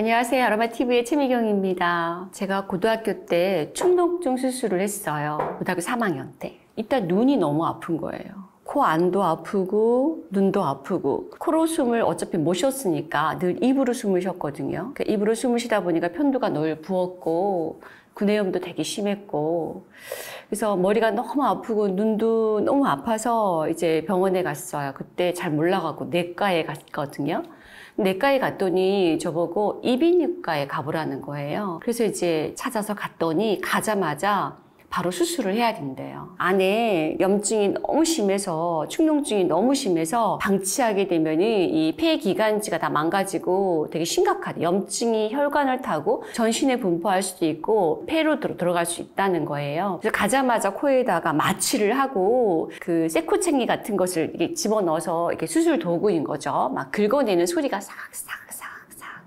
안녕하세요. 아로마TV의 최미경입니다. 제가 고등학교 때 충동증 수술을 했어요. 고등학교 3학년 때. 일단 눈이 너무 아픈 거예요. 코 안도 아프고 눈도 아프고 코로 숨을 어차피 못 쉬었으니까 늘 입으로 숨을 쉬었거든요. 그러니까 입으로 숨을 쉬다 보니까 편두가 늘 부었고 구내염도 되게 심했고, 그래서 머리가 너무 아프고 눈도 너무 아파서 이제 병원에 갔어요. 그때 잘 몰라가고 내과에 갔거든요. 내과에 갔더니 저보고 이비인후과에 가보라는 거예요. 그래서 이제 찾아서 갔더니 가자마자 바로 수술을 해야 된대요. 안에 염증이 너무 심해서, 충농증이 너무 심해서 방치하게 되면 이 폐기관지가 다 망가지고 되게 심각하대. 염증이 혈관을 타고 전신에 분포할 수도 있고 폐로 들어갈 수 있다는 거예요. 그래서 가자마자 코에다가 마취를 하고 그 쇠코챙이 같은 것을 이렇게 집어넣어서 이렇게 수술 도구인 거죠. 막 긁어내는 소리가 싹싹싹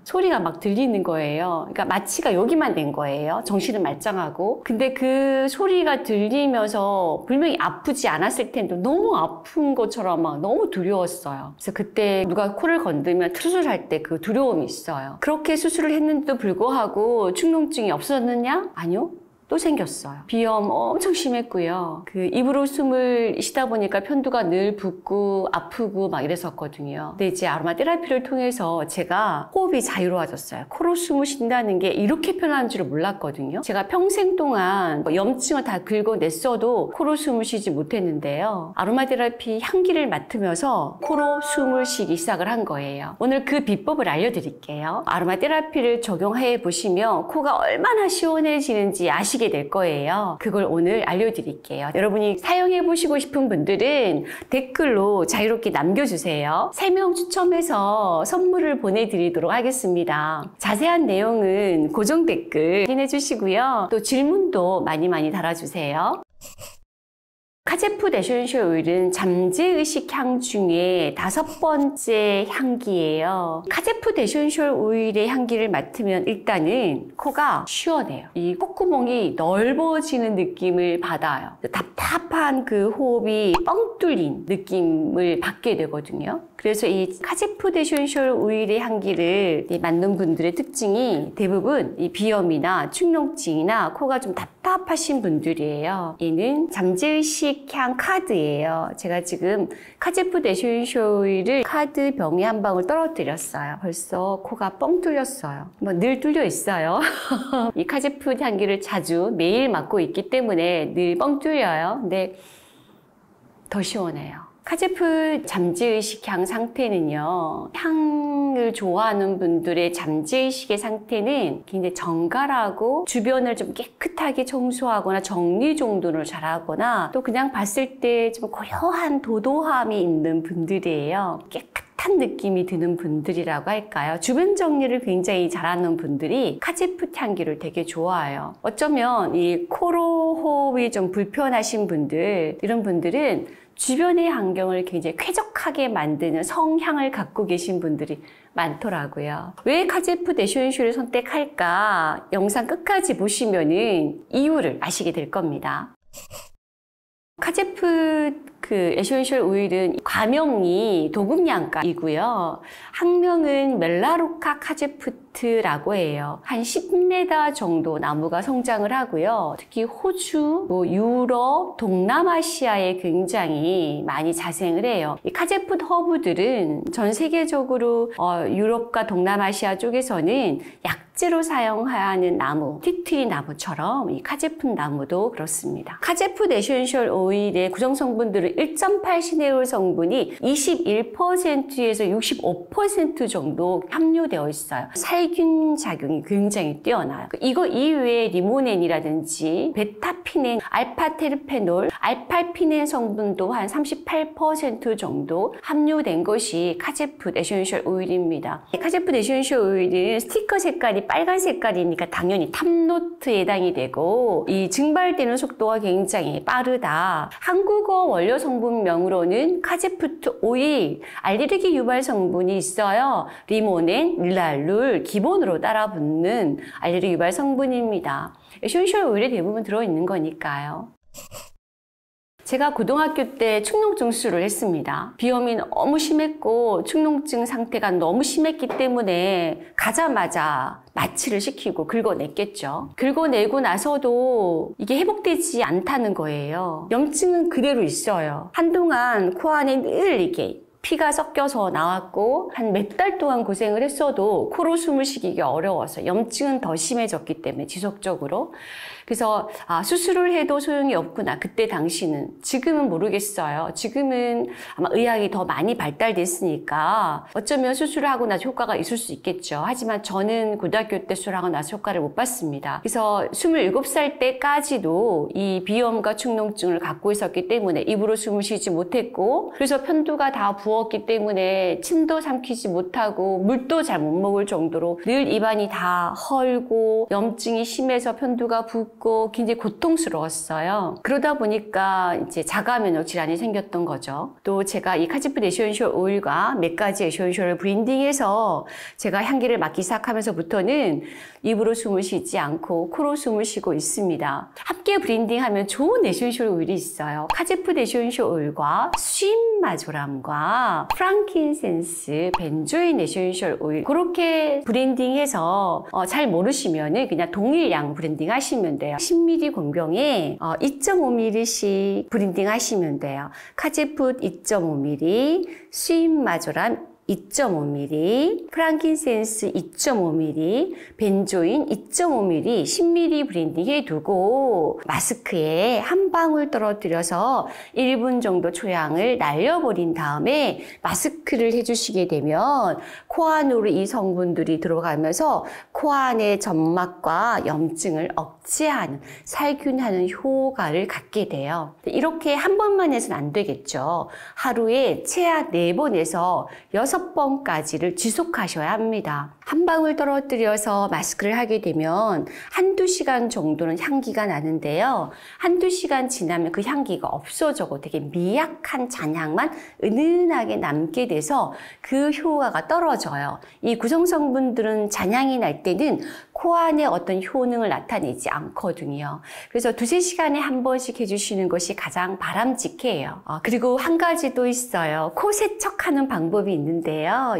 소리가 막 들리는 거예요. 그러니까 마취가 여기만 된 거예요. 정신은 말짱하고. 근데 그 소리가 들리면서 분명히 아프지 않았을 텐데 너무 아픈 것처럼 막 너무 두려웠어요. 그래서 그때 누가 코를 건드면 수술할 때 그 두려움이 있어요. 그렇게 수술을 했는데도 불구하고 충농증이 없었느냐? 아니요. 또 생겼어요. 비염 엄청 심했고요. 그 입으로 숨을 쉬다 보니까 편두가 늘 붓고 아프고 막 이랬었거든요. 근데 이제 아로마 테라피를 통해서 제가 호흡이 자유로워졌어요. 코로 숨을 쉰다는 게 이렇게 편한 줄을 몰랐거든요. 제가 평생 동안 염증을 다 긁어냈어도 코로 숨을 쉬지 못했는데요. 아로마 테라피 향기를 맡으면서 코로 숨을 쉬기 시작을 한 거예요. 오늘 그 비법을 알려드릴게요. 아로마 테라피를 적용해 보시면 코가 얼마나 시원해지는지 아시겠죠? 될 거예요. 그걸 오늘 알려드릴게요. 여러분이 사용해보시고 싶은 분들은 댓글로 자유롭게 남겨주세요. 3명 추첨해서 선물을 보내드리도록 하겠습니다. 자세한 내용은 고정 댓글 확인해주시고요. 또 질문도 많이 달아주세요. 카제프 데션쇼 오일은 잠재의식 향 중에 5번째 향기예요. 카제프 데션쇼 오일의 향기를 맡으면 일단은 코가 시원해요. 이 콧구멍이 넓어지는 느낌을 받아요. 답답한 그 호흡이 뻥 뚫린 느낌을 받게 되거든요. 그래서 이 카제프 데션쇼 오일의 향기를 맡는 분들의 특징이 대부분 이 비염이나 충농증이나 코가 좀 답답하신 분들이에요. 얘는 잠재의식 향 카드예요. 제가 지금 카제프 데션쇼 오일을 카드 병에 한 방울 떨어뜨렸어요. 벌써 코가 뻥 뚫렸어요. 뭐 늘 뚫려 있어요. 이 카제프 향기를 자주 매일 맡고 있기 때문에 늘 뻥 뚫려요. 근데 더 시원해요. 카제프 잠재의식 향 상태는요, 향을 좋아하는 분들의 잠재의식의 상태는 굉장히 정갈하고 주변을 좀 깨끗하게 청소하거나 정리 정돈을 잘하거나 또 그냥 봤을 때 좀 고요한 도도함이 있는 분들이에요. 깨끗한 느낌이 드는 분들이라고 할까요? 주변 정리를 굉장히 잘하는 분들이 카제프 향기를 되게 좋아해요. 어쩌면 이 코로 호흡이 좀 불편하신 분들, 이런 분들은 주변의 환경을 굉장히 쾌적하게 만드는 성향을 갖고 계신 분들이 많더라고요. 왜 카제프 데션쇼를 선택할까? 영상 끝까지 보시면은 이유를 아시게 될 겁니다. 카제프 에센셜 오일은 과명이 도금양가이고요. 학명은 멜라로카 카제프트라고 해요. 한 10m 정도 나무가 성장을 하고요. 특히 호주, 뭐 유럽, 동남아시아에 굉장히 많이 자생을 해요. 이 카제프트 허브들은 전 세계적으로 유럽과 동남아시아 쪽에서는 약재로 사용하는 나무, 티트리 나무처럼 이 카제프 나무도 그렇습니다. 카제프 에센셜 오일의 구성성분들은 1.8 시네올 성분이 21%에서 65% 정도 함유되어 있어요. 살균 작용이 굉장히 뛰어나요. 이거 이외에 리모넨이라든지 베타피넨, 알파테르페놀, 알파피넨 성분도 한 38% 정도 함유된 것이 카제프 에센셜 오일입니다. 카제프 에센셜 오일은 스티커 색깔이 빨간 색깔이니까 당연히 탑노트에 해당이 되고 이 증발되는 속도가 굉장히 빠르다. 한국어 원료 성분명으로는 카제프트 오일, 알레르기 유발 성분이 있어요. 리모넨, 릴랄룰 기본으로 따라 붙는 알레르기 유발 성분입니다. 에센셜 오일에 대부분 들어있는 거니까요. 제가 고등학교 때 축농증 수술을 했습니다. 비염이 너무 심했고 축농증 상태가 너무 심했기 때문에 가자마자 마취를 시키고 긁어냈겠죠. 긁어내고 나서도 이게 회복되지 않다는 거예요. 염증은 그대로 있어요. 한동안 코 안에 늘 이게 피가 섞여서 나왔고 한 몇 달 동안 고생을 했어도 코로 숨을 쉬기가 어려워서 염증은 더 심해졌기 때문에 지속적으로, 그래서 아, 수술을 해도 소용이 없구나 그때 당시는. 지금은 모르겠어요. 지금은 아마 의학이 더 많이 발달됐으니까 어쩌면 수술을 하고 나서 효과가 있을 수 있겠죠. 하지만 저는 고등학교 때 수술하고 나서 효과를 못 봤습니다. 그래서 27살 때까지도 이 비염과 축농증을 갖고 있었기 때문에 입으로 숨을 쉬지 못했고, 그래서 편도가 다 부었기 때문에 침도 삼키지 못하고 물도 잘 못 먹을 정도로 늘 입안이 다 헐고 염증이 심해서 편도가 붓고 굉장히 고통스러웠어요. 그러다 보니까 이제 자가면역 질환이 생겼던 거죠. 또 제가 이 카지프 에센셜 오일과 몇 가지 에센셜을 브랜딩해서 제가 향기를 맡기 시작하면서부터는 입으로 숨을 쉬지 않고 코로 숨을 쉬고 있습니다. 함께 브랜딩하면 좋은 에센셜 오일이 있어요. 카지프 에센셜 오일과 스윗 마조람과 프랑킨센스, 벤조인 에센셜 오일, 그렇게 브랜딩해서 잘 모르시면 그냥 동일량 브랜딩 하시면 돼요. 10ml 공병에 2.5ml씩 브랜딩 하시면 돼요. 카제풋 2.5ml, 스윗 마조람 2.5ml, 프랑킨센스 2.5ml, 벤조인 2.5ml, 10ml 브랜딩 해두고 마스크에 한 방울 떨어뜨려서 1분 정도 초양을 날려버린 다음에 마스크를 해주시게 되면 코 안으로 이 성분들이 들어가면서 코 안의 점막과 염증을 억제하는, 살균하는 효과를 갖게 돼요. 이렇게 한 번만 해서는 안 되겠죠. 하루에 최하 4번에서 6번까지를 지속하셔야 합니다. 한 방울 떨어뜨려서 마스크를 하게 되면 한두 시간 정도는 향기가 나는데요. 한두 시간 지나면 그 향기가 없어져고 되게 미약한 잔향만 은은하게 남게 돼서 그 효과가 떨어져요. 이 구성성분들은 잔향이 날 때는 코 안에 어떤 효능을 나타내지 않거든요. 그래서 2~3시간에 한 번씩 해주시는 것이 가장 바람직해요. 그리고 한 가지 또 있어요. 코 세척하는 방법이 있는데요.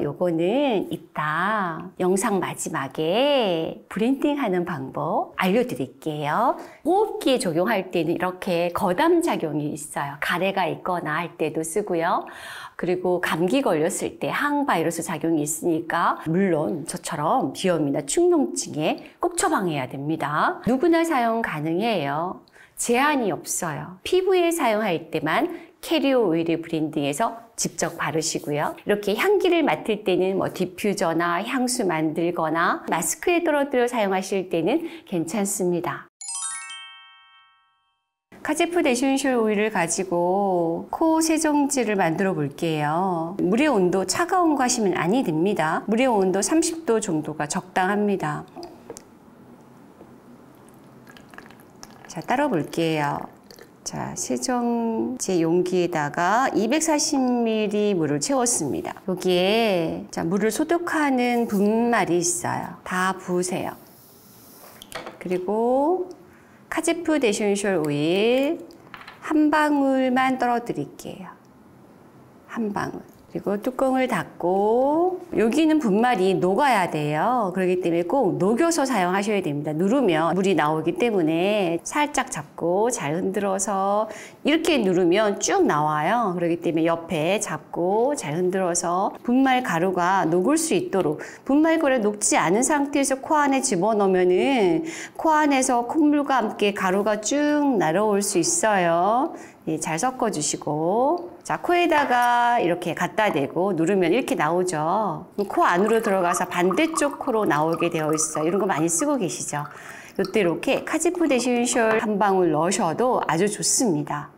요거는 이따 영상 마지막에 브랜딩하는 방법 알려드릴게요. 호흡기에 적용할 때는 이렇게 거담작용이 있어요. 가래가 있거나 할 때도 쓰고요. 그리고 감기 걸렸을 때 항바이러스 작용이 있으니까 물론 저처럼 비염이나 축농증에 꼭 처방해야 됩니다. 누구나 사용 가능해요. 제한이 없어요. 피부에 사용할 때만 캐리어 오일을 브랜딩해서 직접 바르시고요. 이렇게 향기를 맡을 때는 뭐 디퓨저나 향수 만들거나 마스크에 떨어뜨려 사용하실 때는 괜찮습니다. 카제프 에센셜 오일을 가지고 코 세정제를 만들어 볼게요. 물의 온도, 차가운 거 하시면 아니 됩니다. 물의 온도 30도 정도가 적당합니다. 자, 따라 볼게요. 자, 세정제 용기에다가 240ml 물을 채웠습니다. 여기에 자, 물을 소독하는 분말이 있어요. 다 부으세요. 그리고 카제프 에센셜 오일 한 방울만 떨어뜨릴게요. 한 방울. 그리고 뚜껑을 닫고, 여기는 분말이 녹아야 돼요. 그렇기 때문에 꼭 녹여서 사용하셔야 됩니다. 누르면 물이 나오기 때문에 살짝 잡고 잘 흔들어서 이렇게 누르면 쭉 나와요. 그렇기 때문에 옆에 잡고 잘 흔들어서 분말 가루가 녹을 수 있도록, 분말 가루가 녹지 않은 상태에서 코 안에 집어넣으면은 코 안에서 콧물과 함께 가루가 쭉 날아올 수 있어요. 예, 잘 섞어주시고, 자, 코에다가 이렇게 갖다 대고 누르면 이렇게 나오죠. 코 안으로 들어가서 반대쪽 코로 나오게 되어 있어요. 이런 거 많이 쓰고 계시죠. 이때 이렇게 카지프 에센셜 한 방울 넣으셔도 아주 좋습니다.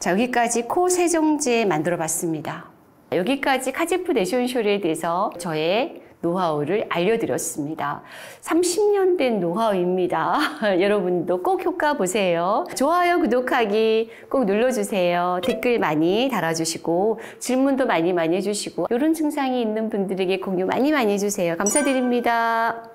자, 여기까지 코 세정제 만들어 봤습니다. 여기까지 카지프 에센셜에 대해서 저의 노하우를 알려드렸습니다. 30년 된 노하우입니다. 여러분도 꼭 효과 보세요. 좋아요, 구독하기 꼭 눌러주세요. 댓글 많이 달아주시고 질문도 많이 해주시고, 이런 증상이 있는 분들에게 공유 많이 해주세요. 감사드립니다.